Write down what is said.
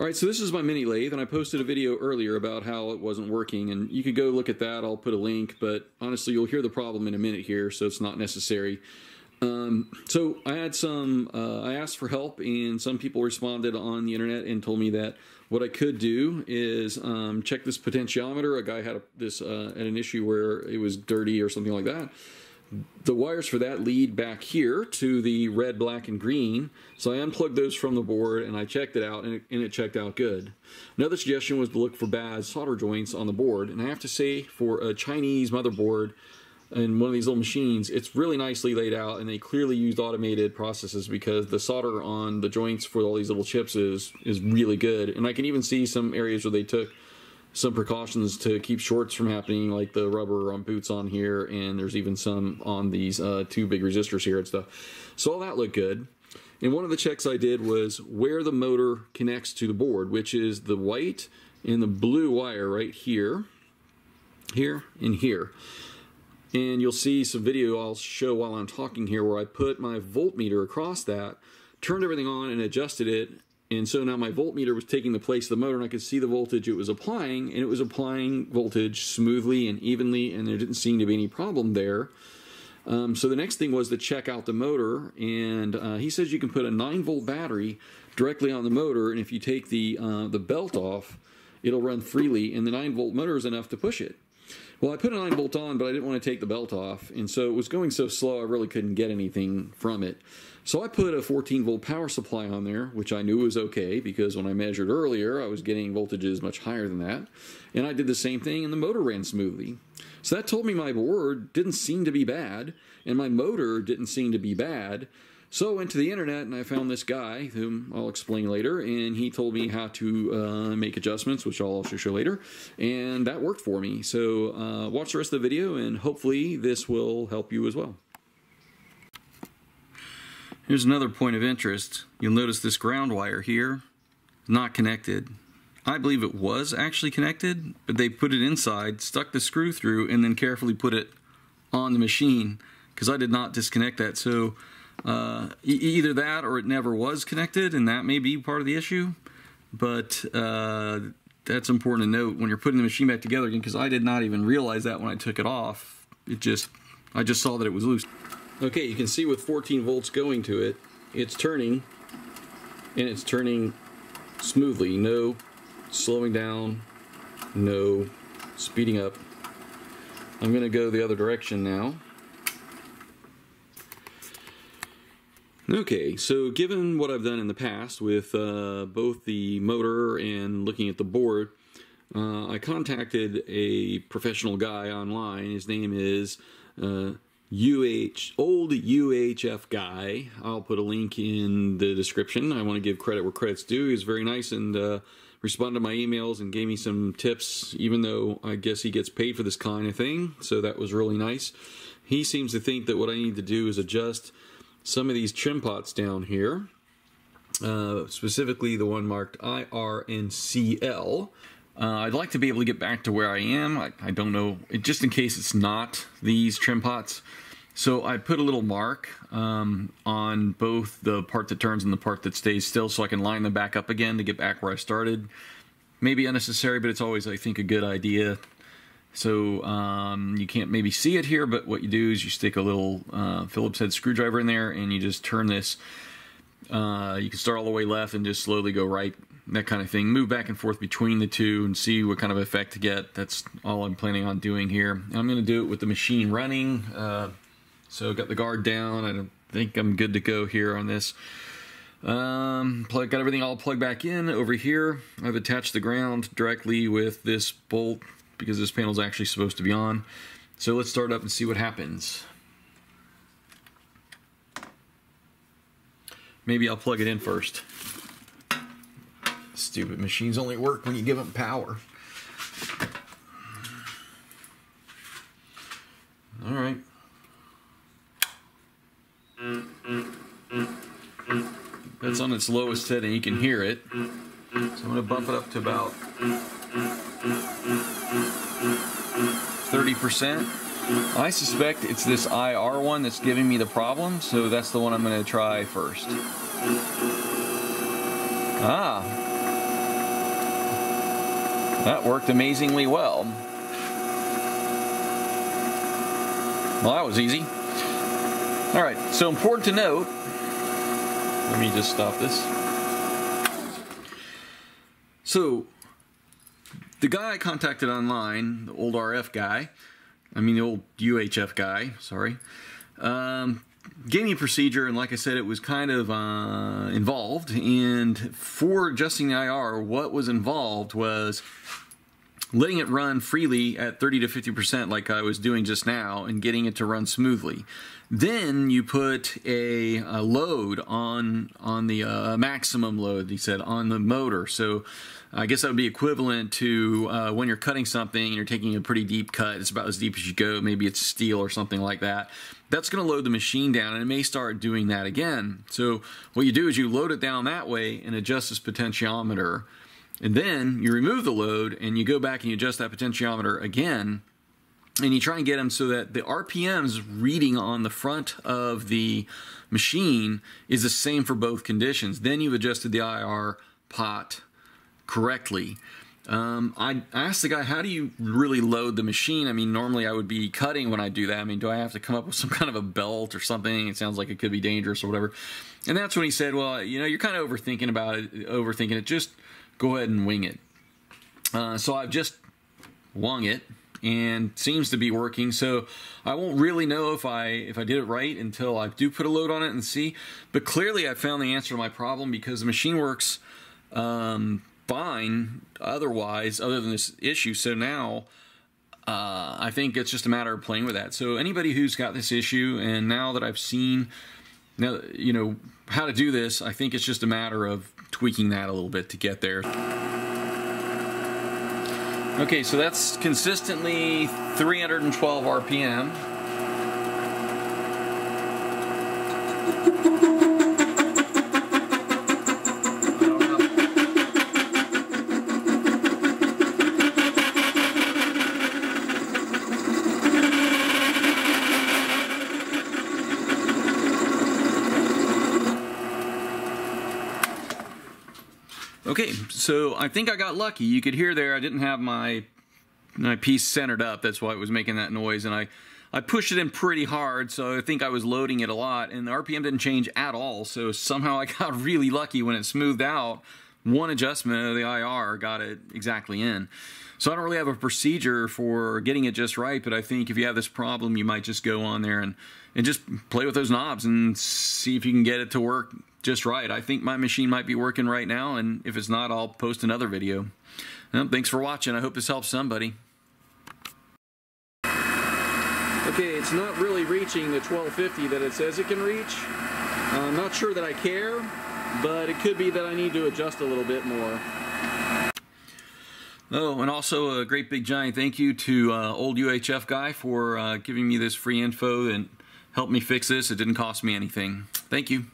Alright, so this is my mini lathe, and I posted a video earlier about how it wasn't working, and you could go look at that. I'll put a link, but honestly you'll hear the problem in a minute here, so it's not necessary. So I had some, I asked for help, and some people responded on the internet and told me that what I could do is check this potentiometer. A guy had an issue where it was dirty or something like that. The wires for that lead back here to the red, black, and green. So I unplugged those from the board and I checked it out, and it checked out good. Another suggestion was to look for bad solder joints on the board, and I have to say, for a Chinese motherboard and one of these little machines, it's really nicely laid out, and they clearly used automated processes because the solder on the joints for all these little chips is really good. And I can even see some areas where they took some precautions to keep shorts from happening, like the rubber on boots on here, and there's even some on these two big resistors here and stuff. So all that looked good. And one of the checks I did was where the motor connects to the board, which is the white and the blue wire right here, here, and here. And you'll see some video I'll show while I'm talking here where I put my voltmeter across that, turned everything on and adjusted it, and so now my voltmeter was taking the place of the motor, and I could see the voltage it was applying, and it was applying voltage smoothly and evenly, and there didn't seem to be any problem there. So the next thing was to check out the motor, and he says you can put a 9-volt battery directly on the motor, and if you take the belt off, it'll run freely, and the 9-volt motor is enough to push it. Well, I put a 9-volt on, but I didn't want to take the belt off, and so it was going so slow I really couldn't get anything from it. So I put a 14-volt power supply on there, which I knew was okay, because when I measured earlier I was getting voltages much higher than that, and I did the same thing and the motor ran smoothly. So that told me my board didn't seem to be bad, and my motor didn't seem to be bad. So I went to the internet and I found this guy, whom I'll explain later, and he told me how to make adjustments, which I'll also show later, and that worked for me. So watch the rest of the video, and hopefully this will help you as well. Here's another point of interest. You'll notice this ground wire here is not connected. I believe it was actually connected, but they put it inside, stuck the screw through, and then carefully put it on the machine, because I did not disconnect that. So either that, or it never was connected, and that may be part of the issue, but that's important to note when you're putting the machine back together again, because I did not even realize that when I took it off. I just saw that it was loose. Okay, you can see with 14 volts going to it, it's turning, and it's turning smoothly. No slowing down, no speeding up. I'm going to go the other direction now. Okay, so given what I've done in the past with both the motor and looking at the board, I contacted a professional guy online. His name is Old UHF Guy. I'll put a link in the description. I want to give credit where credit's due. He was very nice and responded to my emails and gave me some tips, even though I guess he gets paid for this kind of thing, so that was really nice. He seems to think that what I need to do is adjust some of these trim pots down here, specifically the one marked IRNCL. I'd like to be able to get back to where I am. I don't know, just in case it's not these trim pots. So I put a little mark on both the part that turns and the part that stays still, so I can line them back up again to get back where I started. Maybe unnecessary, but it's always, I think, a good idea. So you can't maybe see it here, but what you do is you stick a little Phillips head screwdriver in there, and you just turn this. You can start all the way left and just slowly go right, that kind of thing. Move back and forth between the two and see what kind of effect to get. That's all I'm planning on doing here. I'm going to do it with the machine running. So I've got the guard down. I don't think I'm good to go here on this. Got everything all plugged back in over here. I've attached the ground directly with this bolt, because this panel is actually supposed to be on. So let's start up and see what happens. Maybe I'll plug it in first. Stupid machines only work when you give them power. All right. That's on its lowest setting, you can hear it. So I'm gonna bump it up to about 30%. I suspect it's this IR one that's giving me the problem, so that's the one I'm going to try first. Ah, That worked amazingly well. Well, that was easy. All right, so important to note, let me just stop this. So, the guy I contacted online, the old RF guy, I mean the old UHF guy, sorry, gave me a procedure, and like I said, it was kind of involved, and for adjusting the IR, what was involved was letting it run freely at 30 to 50% like I was doing just now and getting it to run smoothly. Then you put a load on the maximum load, he said, on the motor. So I guess that would be equivalent to when you're cutting something and you're taking a pretty deep cut. It's about as deep as you go. Maybe it's steel or something like that. That's going to load the machine down, and it may start doing that again. So what you do is you load it down that way and adjust this potentiometer. And then you remove the load and you go back and you adjust that potentiometer again, and you try and get them so that the RPMs reading on the front of the machine is the same for both conditions. Then you've adjusted the IR pot correctly. I asked the guy, how do you really load the machine? I mean, normally I would be cutting when I do that. I mean, do I have to come up with some kind of a belt or something? It sounds like it could be dangerous or whatever. And that's when he said, well, you know, you're kind of overthinking about it, just go ahead and wing it. So I've just wung it, and seems to be working. So I won't really know if I did it right until I do put a load on it and see. But clearly I found the answer to my problem, because the machine works fine otherwise, other than this issue. So now I think it's just a matter of playing with that. So anybody who's got this issue, and now that I've seen, now you know how to do this, I think it's just a matter of tweaking that a little bit to get there. Okay, so that's consistently 312 RPM. Okay, so I think I got lucky. You could hear there I didn't have my piece centered up. That's why it was making that noise. And I pushed it in pretty hard, so I think I was loading it a lot. And the RPM didn't change at all, so somehow I got really lucky when it smoothed out. One adjustment of the IR got it exactly in. So I don't really have a procedure for getting it just right, but I think if you have this problem, you might just go on there and just play with those knobs and see if you can get it to work just right. I think my machine might be working right now, and if it's not, I'll post another video. Thanks for watching. I hope this helps somebody. Okay, it's not really reaching the 1250 that it says it can reach. I'm not sure that I care, but it could be that I need to adjust a little bit more. Oh, and also a great big giant thank you to Old UHF Guy for giving me this free info and helped me fix this. It didn't cost me anything. Thank you.